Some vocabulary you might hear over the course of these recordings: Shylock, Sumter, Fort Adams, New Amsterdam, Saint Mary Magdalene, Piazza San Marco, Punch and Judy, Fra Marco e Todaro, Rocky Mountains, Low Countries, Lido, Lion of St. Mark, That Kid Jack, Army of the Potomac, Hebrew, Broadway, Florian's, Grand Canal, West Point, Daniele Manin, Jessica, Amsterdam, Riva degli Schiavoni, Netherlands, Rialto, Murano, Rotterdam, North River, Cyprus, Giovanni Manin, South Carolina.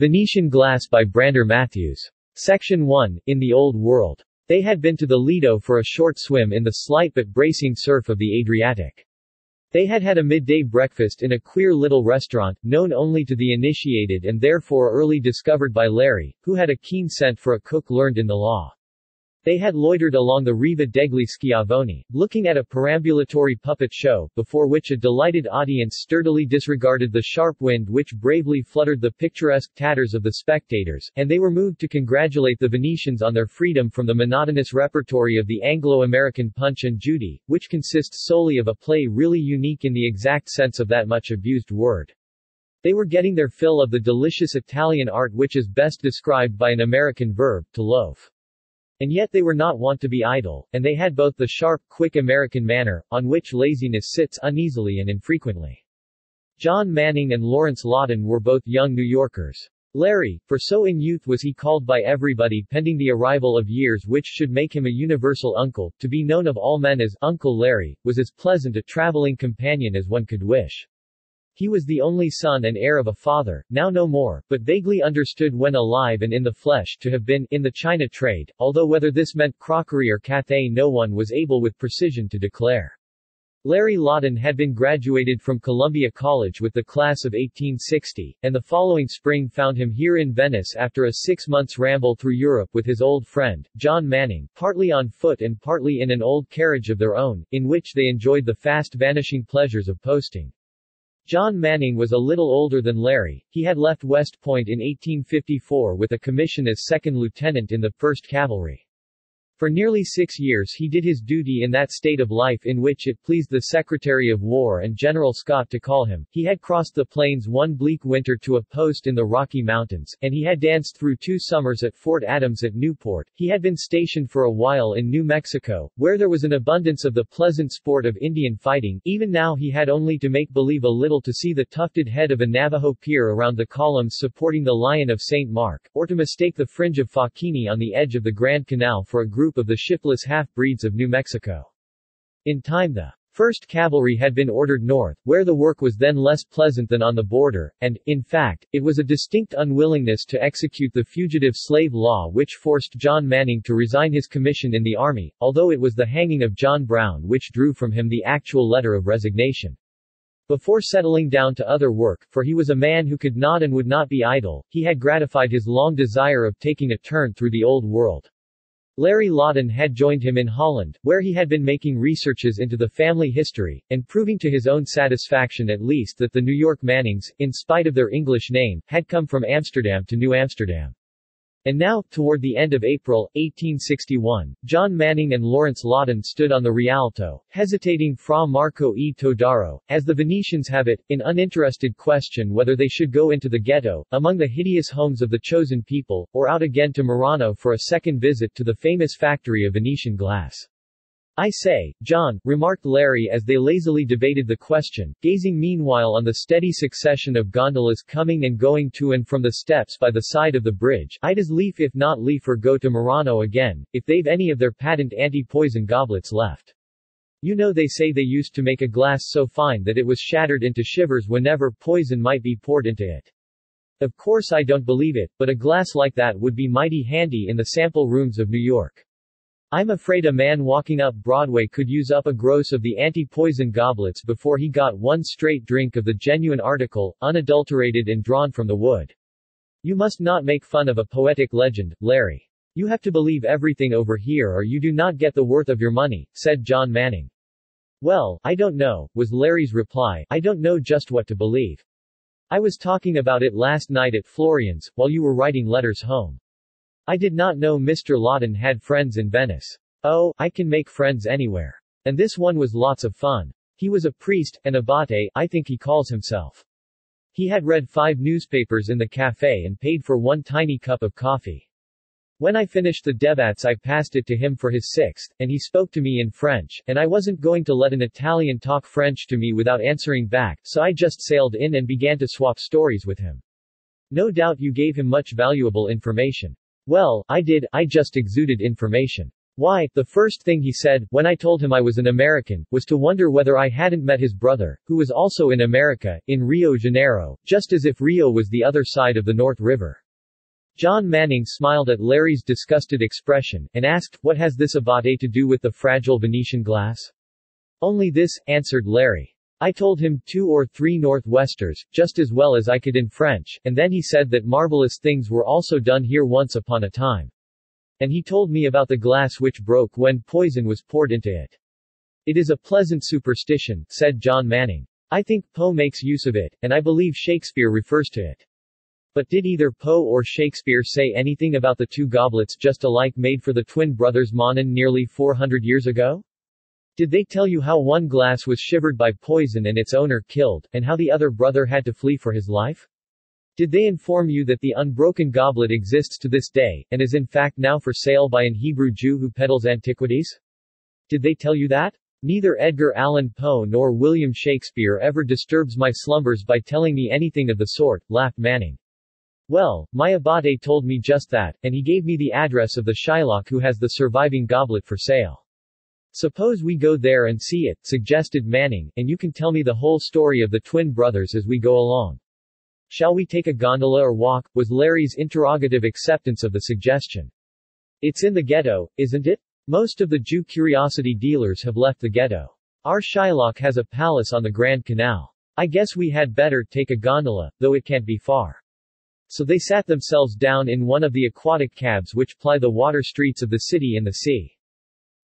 Venetian Glass by Brander Matthews. Section 1, In the Old World. They had been to the Lido for a short swim in the slight but bracing surf of the Adriatic. They had had a midday breakfast in a queer little restaurant, known only to the initiated and therefore early discovered by Larry, who had a keen scent for a cook learned in the law. They had loitered along the Riva degli Schiavoni, looking at a perambulatory puppet show, before which a delighted audience sturdily disregarded the sharp wind which bravely fluttered the picturesque tatters of the spectators, and they were moved to congratulate the Venetians on their freedom from the monotonous repertory of the Anglo-American Punch and Judy, which consists solely of a play really unique in the exact sense of that much abused word. They were getting their fill of the delicious Italian art which is best described by an American verb, to loaf. And yet they were not wont to be idle, and they had both the sharp, quick American manner, on which laziness sits uneasily and infrequently. John Manning and Lawrence Lawton were both young New Yorkers. Larry, for so in youth was he called by everybody pending the arrival of years which should make him a universal uncle, to be known of all men as Uncle Larry, was as pleasant a traveling companion as one could wish. He was the only son and heir of a father, now no more, but vaguely understood when alive and in the flesh to have been in the China trade, although whether this meant crockery or Cathay no one was able with precision to declare. Larry Lawton had been graduated from Columbia College with the class of 1860, and the following spring found him here in Venice after a 6 months' ramble through Europe with his old friend, John Manning, partly on foot and partly in an old carriage of their own, in which they enjoyed the fast-vanishing pleasures of posting. John Manning was a little older than Larry. He had left West Point in 1854 with a commission as second lieutenant in the First Cavalry. For nearly 6 years he did his duty in that state of life in which it pleased the Secretary of War and General Scott to call him. He had crossed the plains one bleak winter to a post in the Rocky Mountains, and he had danced through 2 summers at Fort Adams at Newport. He had been stationed for a while in New Mexico, where there was an abundance of the pleasant sport of Indian fighting. Even now he had only to make believe a little to see the tufted head of a Navajo peer around the columns supporting the Lion of St. Mark, or to mistake the fringe of Fakini on the edge of the Grand Canal for a group of the shipless half-breeds of New Mexico. In time the First Cavalry had been ordered north, where the work was then less pleasant than on the border, and, in fact, it was a distinct unwillingness to execute the fugitive slave law which forced John Manning to resign his commission in the army, although it was the hanging of John Brown which drew from him the actual letter of resignation. Before settling down to other work, for he was a man who could not and would not be idle, he had gratified his long desire of taking a turn through the old world. Larry Lawton had joined him in Holland, where he had been making researches into the family history, and proving to his own satisfaction at least that the New York Mannings, in spite of their English name, had come from Amsterdam to New Amsterdam. And now, toward the end of April, 1861, John Manning and Lawrence Lawton stood on the Rialto, hesitating Fra Marco e Todaro, as the Venetians have it, in uninterested question whether they should go into the ghetto, among the hideous homes of the chosen people, or out again to Murano for a second visit to the famous factory of Venetian glass. "I say, John," remarked Larry as they lazily debated the question, gazing meanwhile on the steady succession of gondolas coming and going to and from the steps by the side of the bridge, "I'd as lief if not lief or go to Murano again, if they've any of their patent anti-poison goblets left. You know they say they used to make a glass so fine that it was shattered into shivers whenever poison might be poured into it. Of course I don't believe it, but a glass like that would be mighty handy in the sample rooms of New York. I'm afraid a man walking up Broadway could use up a gross of the anti-poison goblets before he got one straight drink of the genuine article, unadulterated and drawn from the wood. You must not make fun of a poetic legend, Larry. You have to believe everything over here or you do not get the worth of your money," said John Manning. "Well, I don't know," was Larry's reply. "I don't know just what to believe. I was talking about it last night at Florian's, while you were writing letters home. I did not know Mr. Lawton had friends in Venice." "Oh, I can make friends anywhere. And this one was lots of fun. He was a priest, an abate, I think he calls himself. He had read 5 newspapers in the cafe and paid for 1 tiny cup of coffee. When I finished the Debats I passed it to him for his 6th, and he spoke to me in French, and I wasn't going to let an Italian talk French to me without answering back, so I just sailed in and began to swap stories with him." "No doubt you gave him much valuable information." "Well, I did, I just exuded information. Why, the first thing he said, when I told him I was an American, was to wonder whether I hadn't met his brother, who was also in America, in Rio Janeiro, just as if Rio was the other side of the North River. John Manning smiled at Larry's disgusted expression, and asked, what has this abate to do with the fragile Venetian glass? Only this, answered Larry. I told him 2 or 3 Northwesters, just as well as I could in French, and then he said that marvelous things were also done here once upon a time. And he told me about the glass which broke when poison was poured into it. It is a pleasant superstition, said John Manning. I think Poe makes use of it, and I believe Shakespeare refers to it. But did either Poe or Shakespeare say anything about the 2 goblets just alike made for the twin brothers Manon nearly 400 years ago? Did they tell you how one glass was shivered by poison and its owner killed, and how the other brother had to flee for his life? Did they inform you that the unbroken goblet exists to this day, and is in fact now for sale by an Hebrew Jew who peddles antiquities? Did they tell you that? Neither Edgar Allan Poe nor William Shakespeare ever disturbs my slumbers by telling me anything of the sort, laughed Manning. Well, my abate told me just that, and he gave me the address of the Shylock who has the surviving goblet for sale. Suppose we go there and see it, suggested Manning, and you can tell me the whole story of the twin brothers as we go along. Shall we take a gondola or walk, was Larry's interrogative acceptance of the suggestion. It's in the ghetto, isn't it? Most of the Jew curiosity dealers have left the ghetto. Our Shylock has a palace on the Grand Canal. I guess we had better take a gondola, though it can't be far. So they sat themselves down in one of the aquatic cabs which ply the water streets of the city in the sea.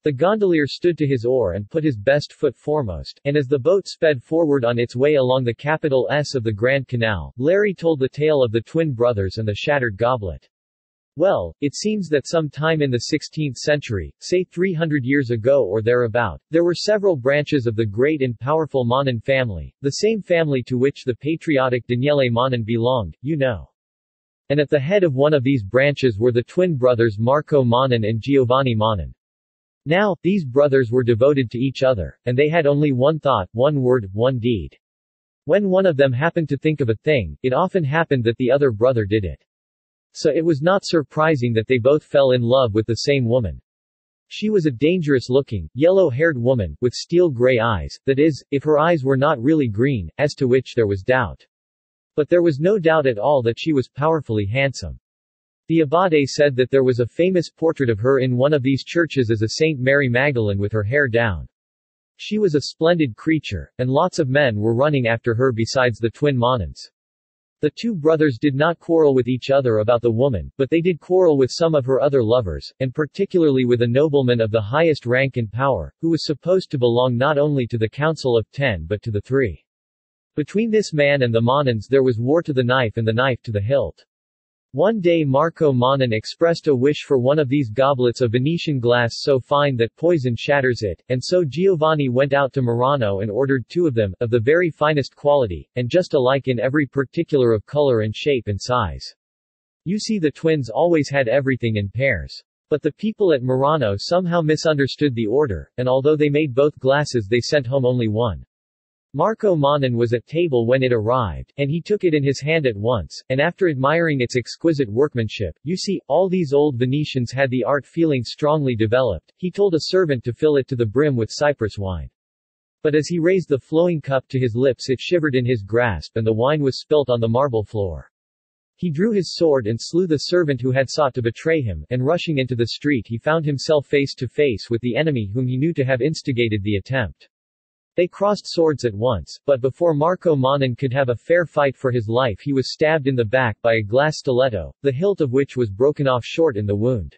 The gondolier stood to his oar and put his best foot foremost, and as the boat sped forward on its way along the capital S of the Grand Canal, Larry told the tale of the twin brothers and the shattered goblet. Well, it seems that some time in the 16th century, say 300 years ago or thereabout, there were several branches of the great and powerful Manin family, the same family to which the patriotic Daniele Manin belonged, you know. And at the head of one of these branches were the twin brothers Marco Manin and Giovanni Manin. Now, these brothers were devoted to each other, and they had only one thought, one word, one deed. When one of them happened to think of a thing, it often happened that the other brother did it. So it was not surprising that they both fell in love with the same woman. She was a dangerous-looking, yellow-haired woman, with steel-gray eyes, that is, if her eyes were not really green, as to which there was doubt. But there was no doubt at all that she was powerfully handsome. The abate said that there was a famous portrait of her in one of these churches as a Saint Mary Magdalene with her hair down. She was a splendid creature, and lots of men were running after her besides the twin Manins. The 2 brothers did not quarrel with each other about the woman, but they did quarrel with some of her other lovers, and particularly with a nobleman of the highest rank and power, who was supposed to belong not only to the Council of 10 but to the 3. Between this man and the Manins there was war to the knife and the knife to the hilt. One day Marco Manin expressed a wish for one of these goblets of Venetian glass so fine that poison shatters it, and so Giovanni went out to Murano and ordered 2 of them, of the very finest quality, and just alike in every particular of color and shape and size. You see, the twins always had everything in pairs. But the people at Murano somehow misunderstood the order, and although they made both glasses they sent home only one. Marco Manin was at table when it arrived, and he took it in his hand at once, and after admiring its exquisite workmanship, you see, all these old Venetians had the art feeling strongly developed, he told a servant to fill it to the brim with Cyprus wine. But as he raised the flowing cup to his lips it shivered in his grasp and the wine was spilt on the marble floor. He drew his sword and slew the servant who had sought to betray him, and rushing into the street he found himself face to face with the enemy whom he knew to have instigated the attempt. They crossed swords at once, but before Marco Manin could have a fair fight for his life he was stabbed in the back by a glass stiletto, the hilt of which was broken off short in the wound.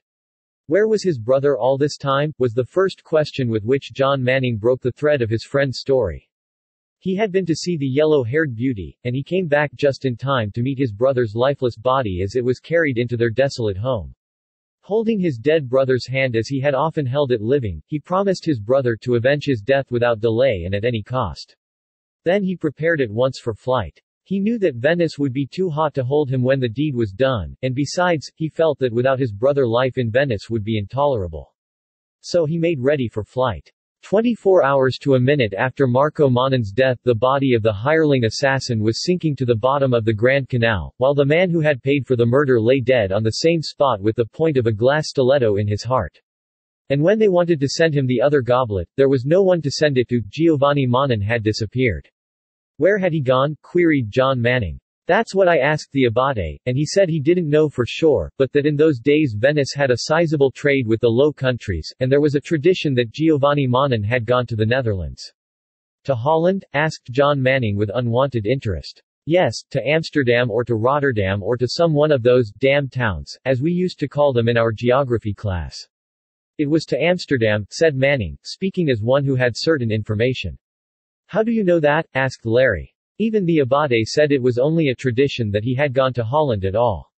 Where was his brother all this time, was the first question with which John Manning broke the thread of his friend's story. He had been to see the yellow-haired beauty, and he came back just in time to meet his brother's lifeless body as it was carried into their desolate home. Holding his dead brother's hand as he had often held it living, he promised his brother to avenge his death without delay and at any cost. Then he prepared at once for flight. He knew that Venice would be too hot to hold him when the deed was done, and besides, he felt that without his brother life in Venice would be intolerable. So he made ready for flight. 24 hours to a minute after Marco Manin's death the body of the hireling assassin was sinking to the bottom of the Grand Canal, while the man who had paid for the murder lay dead on the same spot with the point of a glass stiletto in his heart. And when they wanted to send him the other goblet, there was no one to send it to. Giovanni Manin had disappeared. Where had he gone? Queried John Manning. That's what I asked the Abate, and he said he didn't know for sure, but that in those days Venice had a sizable trade with the Low Countries, and there was a tradition that Giovanni Manin had gone to the Netherlands. To Holland? Asked John Manning with unwonted interest. Yes, to Amsterdam or to Rotterdam or to some one of those damn towns, as we used to call them in our geography class. It was to Amsterdam, said Manning, speaking as one who had certain information. How do you know that? Asked Larry. Even the Abate said it was only a tradition that he had gone to Holland at all.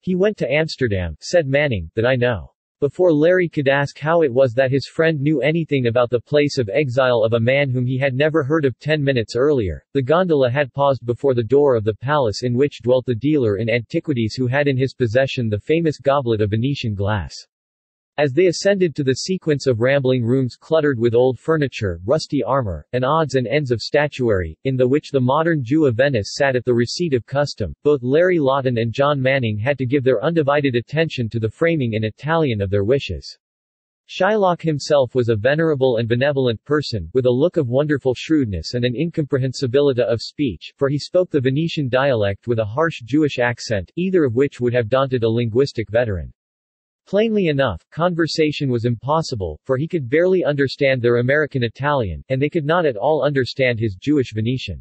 He went to Amsterdam, said Manning, that I know. Before Larry could ask how it was that his friend knew anything about the place of exile of a man whom he had never heard of 10 minutes earlier, the gondola had paused before the door of the palace in which dwelt the dealer in antiquities who had in his possession the famous goblet of Venetian glass. As they ascended to the sequence of rambling rooms cluttered with old furniture, rusty armor, and odds and ends of statuary, in the which the modern Jew of Venice sat at the receipt of custom, both Larry Lawton and John Manning had to give their undivided attention to the framing in Italian of their wishes. Shylock himself was a venerable and benevolent person, with a look of wonderful shrewdness and an incomprehensibilita of speech, for he spoke the Venetian dialect with a harsh Jewish accent, either of which would have daunted a linguistic veteran. Plainly enough, conversation was impossible, for he could barely understand their American Italian, and they could not at all understand his Jewish Venetian.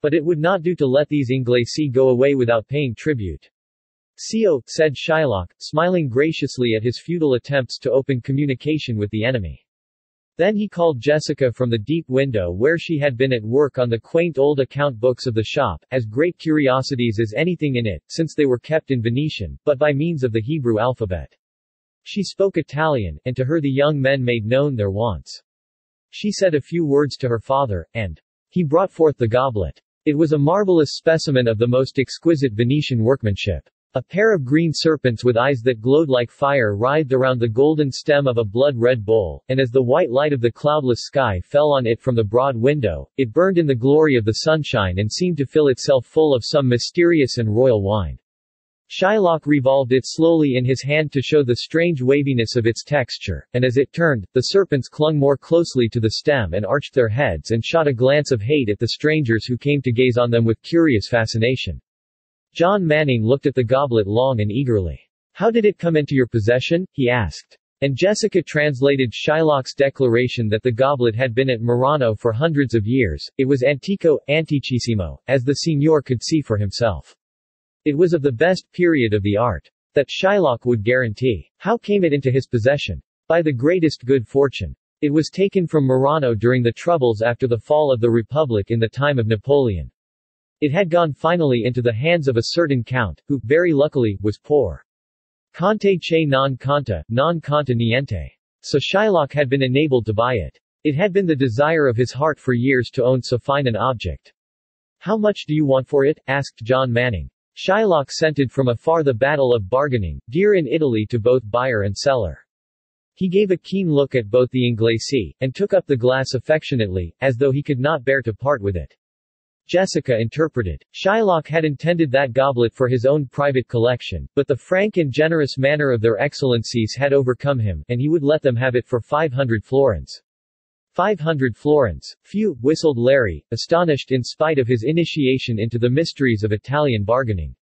But it would not do to let these Inglesi go away without paying tribute. "Sio," said Shylock, smiling graciously at his futile attempts to open communication with the enemy. Then he called Jessica from the deep window where she had been at work on the quaint old account books of the shop, as great curiosities as anything in it, since they were kept in Venetian, but by means of the Hebrew alphabet. She spoke Italian, and to her the young men made known their wants. She said a few words to her father, and he brought forth the goblet. It was a marvelous specimen of the most exquisite Venetian workmanship. A pair of green serpents with eyes that glowed like fire writhed around the golden stem of a blood-red bowl, and as the white light of the cloudless sky fell on it from the broad window, it burned in the glory of the sunshine and seemed to fill itself full of some mysterious and royal wine. Shylock revolved it slowly in his hand to show the strange waviness of its texture, and as it turned, the serpents clung more closely to the stem and arched their heads and shot a glance of hate at the strangers who came to gaze on them with curious fascination. John Manning looked at the goblet long and eagerly. "How did it come into your possession?" he asked. And Jessica translated Shylock's declaration that the goblet had been at Murano for hundreds of years. It was antico, antichissimo, as the signor could see for himself. It was of the best period of the art. That Shylock would guarantee. How came it into his possession? By the greatest good fortune. It was taken from Murano during the troubles after the fall of the Republic in the time of Napoleon. It had gone finally into the hands of a certain count, who, very luckily, was poor. Conte che non conta, non conta niente. So Shylock had been enabled to buy it. It had been the desire of his heart for years to own so fine an object. "How much do you want for it?" asked John Manning. Shylock scented from afar the battle of bargaining, dear in Italy to both buyer and seller. He gave a keen look at both the Inglesi, and took up the glass affectionately, as though he could not bear to part with it. Jessica interpreted. Shylock had intended that goblet for his own private collection, but the frank and generous manner of their excellencies had overcome him, and he would let them have it for 500 florins. 500 florins. Phew, whistled Larry, astonished in spite of his initiation into the mysteries of Italian bargaining.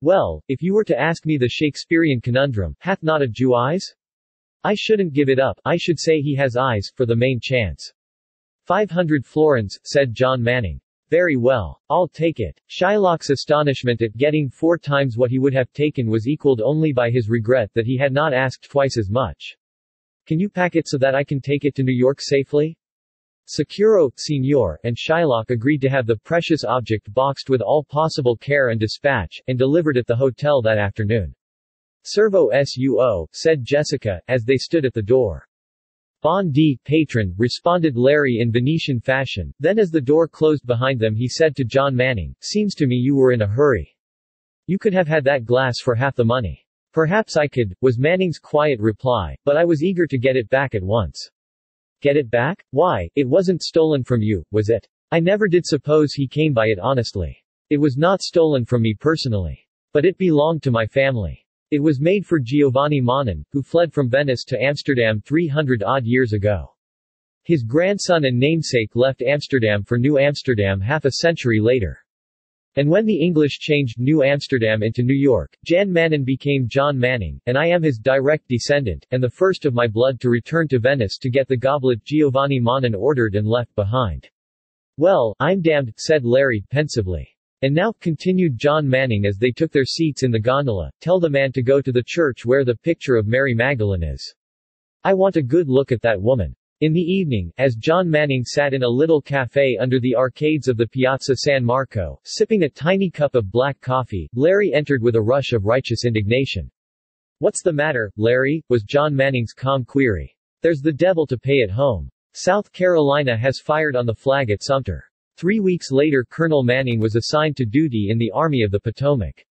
"Well, if you were to ask me the Shakespearean conundrum, hath not a Jew eyes? I shouldn't give it up, I should say he has eyes, for the main chance." 500 florins, said John Manning. "Very well. I'll take it." Shylock's astonishment at getting 4 times what he would have taken was equaled only by his regret that he had not asked twice as much. "Can you pack it so that I can take it to New York safely?" "Sicuro, signor," and Shylock agreed to have the precious object boxed with all possible care and dispatch, and delivered at the hotel that afternoon. "Servo suo," said Jessica, as they stood at the door. "Bon di, patron," responded Larry in Venetian fashion. Then as the door closed behind them he said to John Manning, "Seems to me you were in a hurry. You could have had that glass for half the money." "Perhaps I could," was Manning's quiet reply, "but I was eager to get it back at once." "Get it back? Why, it wasn't stolen from you, was it?" "I never did suppose he came by it honestly. It was not stolen from me personally. But it belonged to my family. It was made for Giovanni Manin, who fled from Venice to Amsterdam 300-odd years ago. His grandson and namesake left Amsterdam for New Amsterdam half a century later. And when the English changed New Amsterdam into New York, John Manning became John Manning, and I am his direct descendant, and the first of my blood to return to Venice to get the goblet Giovanni Manin ordered and left behind. Well, I'm damned, said Larry, pensively. And now, continued John Manning as they took their seats in the gondola, tell the man to go to the church where the picture of Mary Magdalene is. I want a good look at that woman. In the evening, as John Manning sat in a little café under the arcades of the Piazza San Marco, sipping a tiny cup of black coffee, Larry entered with a rush of righteous indignation. "What's the matter, Larry?" was John Manning's calm query. "There's the devil to pay at home. South Carolina has fired on the flag at Sumter." 3 weeks later Colonel Manning was assigned to duty in the Army of the Potomac.